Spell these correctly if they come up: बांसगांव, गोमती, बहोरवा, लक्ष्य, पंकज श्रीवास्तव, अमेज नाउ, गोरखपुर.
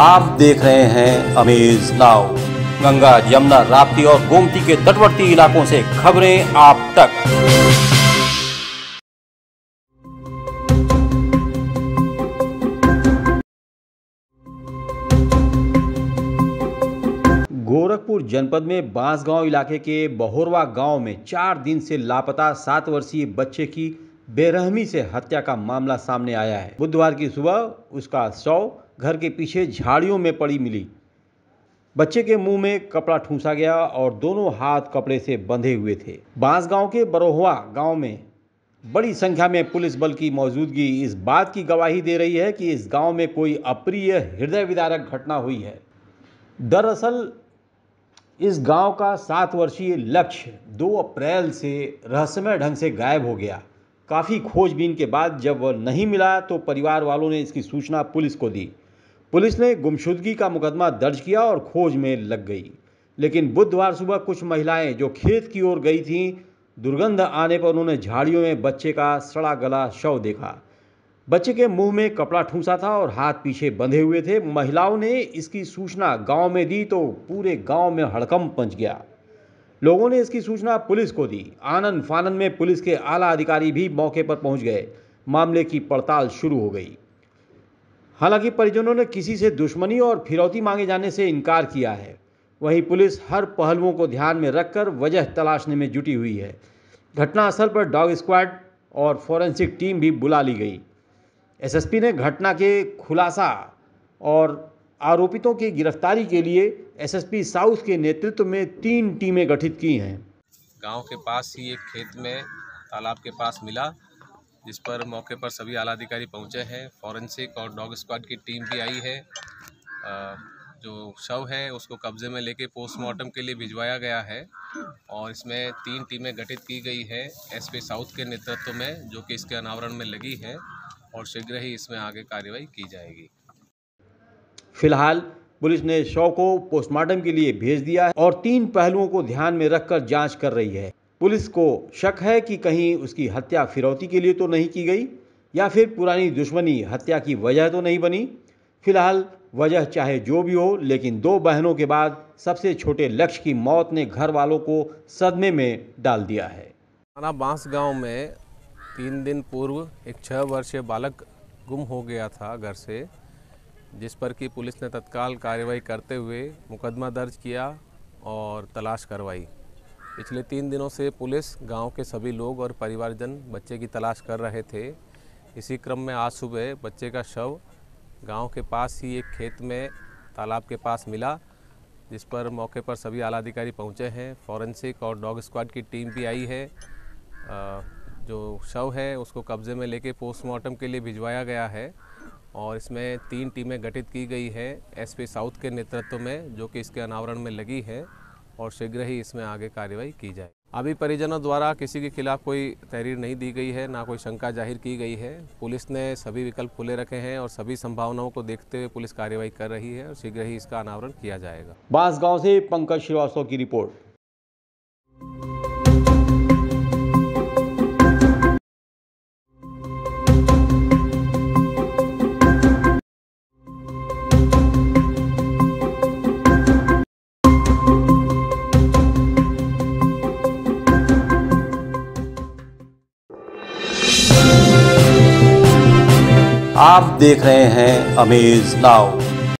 आप देख रहे हैं अमेज नाउ। गंगा, यमुना, राप्ती और गोमती के तटवर्ती इलाकों से खबरें आप तक। गोरखपुर जनपद में बांसगांव इलाके के बहोरवा गांव में 4 दिन से लापता 7 वर्षीय बच्चे की बेरहमी से हत्या का मामला सामने आया है। बुधवार की सुबह उसका शव घर के पीछे झाड़ियों में पड़ी मिली। बच्चे के मुंह में कपड़ा ठूंसा गया और दोनों हाथ कपड़े से बंधे हुए थे। बांसगांव के बरोहवा गांव में बड़ी संख्या में पुलिस बल की मौजूदगी इस बात की गवाही दे रही है कि इस गांव में कोई अप्रिय हृदय विदारक घटना हुई है। दरअसल इस गांव का 7 वर्षीय लक्ष्य 2 अप्रैल से रहस्यमय ढंग से गायब हो गया। काफ़ी खोजबीन के बाद जब वह नहीं मिला तो परिवार वालों ने इसकी सूचना पुलिस को दी। पुलिस ने गुमशुदगी का मुकदमा दर्ज किया और खोज में लग गई। लेकिन बुधवार सुबह कुछ महिलाएं जो खेत की ओर गई थीं, दुर्गंध आने पर उन्होंने झाड़ियों में बच्चे का सड़ा गला शव देखा। बच्चे के मुंह में कपड़ा ठूंसा था और हाथ पीछे बंधे हुए थे। महिलाओं ने इसकी सूचना गांव में दी तो पूरे गांव में हड़कंप मच गया। लोगों ने इसकी सूचना पुलिस को दी। आनन फानन में पुलिस के आला अधिकारी भी मौके पर पहुंच गए। मामले की पड़ताल शुरू हो गई। हालांकि परिजनों ने किसी से दुश्मनी और फिरौती मांगे जाने से इनकार किया है। वहीं पुलिस हर पहलुओं को ध्यान में रखकर वजह तलाशने में जुटी हुई है। घटनास्थल पर डॉग स्क्वाड और फॉरेंसिक टीम भी बुला ली गई। एसएसपी ने घटना के खुलासा और आरोपितों की गिरफ्तारी के लिए एसएसपी साउथ के नेतृत्व में 3 टीमें गठित की हैं। गांव के पास ही एक खेत में तालाब के पास मिला, जिस पर मौके पर सभी आला अधिकारी पहुँचे हैं। फॉरेंसिक और डॉग स्क्वाड की टीम भी आई है। जो शव है उसको कब्जे में लेके पोस्टमार्टम के लिए भिजवाया गया है और इसमें 3 टीमें गठित की गई है एसपी साउथ के नेतृत्व में, जो कि इसके अनावरण में लगी है और शीघ्र ही इसमें आगे कार्रवाई की जाएगी। फिलहाल पुलिस ने शव को पोस्टमार्टम के लिए भेज दिया है और 3 पहलुओं को ध्यान में रखकर जांच कर रही है। पुलिस को शक है कि कहीं उसकी हत्या फिरौती के लिए तो नहीं की गई या फिर पुरानी दुश्मनी हत्या की वजह तो नहीं बनी। फिलहाल वजह चाहे जो भी हो, लेकिन 2 बहनों के बाद सबसे छोटे लक्ष्य की मौत ने घर वालों को सदमे में डाल दिया है। थाना बांसगांव में 3 दिन पूर्व एक 6 वर्षीय बालक गुम हो गया था घर से, जिस पर कि पुलिस ने तत्काल कार्रवाई करते हुए मुकदमा दर्ज किया और तलाश करवाई। पिछले 3 दिनों से पुलिस, गांव के सभी लोग और परिवारजन बच्चे की तलाश कर रहे थे। इसी क्रम में आज सुबह बच्चे का शव गांव के पास ही एक खेत में तालाब के पास मिला, जिस पर मौके पर सभी आला अधिकारी पहुँचे हैं। फॉरेंसिक और डॉग स्क्वाड की टीम भी आई है। जो शव है उसको कब्जे में लेके पोस्टमार्टम के लिए भिजवाया गया है और इसमें 3 टीमें गठित की गई है एसपी साउथ के नेतृत्व में, जो कि इसके अनावरण में लगी है और शीघ्र ही इसमें आगे कार्रवाई की जाए। अभी परिजनों द्वारा किसी के खिलाफ कोई तहरीर नहीं दी गई है, ना कोई शंका जाहिर की गई है। पुलिस ने सभी विकल्प खुले रखे हैं और सभी संभावनाओं को देखते हुए पुलिस कार्रवाई कर रही है और शीघ्र ही इसका अनावरण किया जाएगा। बांसगांव से पंकज श्रीवास्तव की रिपोर्ट। आप देख रहे हैं अमेज नाउ।